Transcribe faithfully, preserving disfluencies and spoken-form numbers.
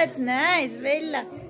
That's nice, Bella.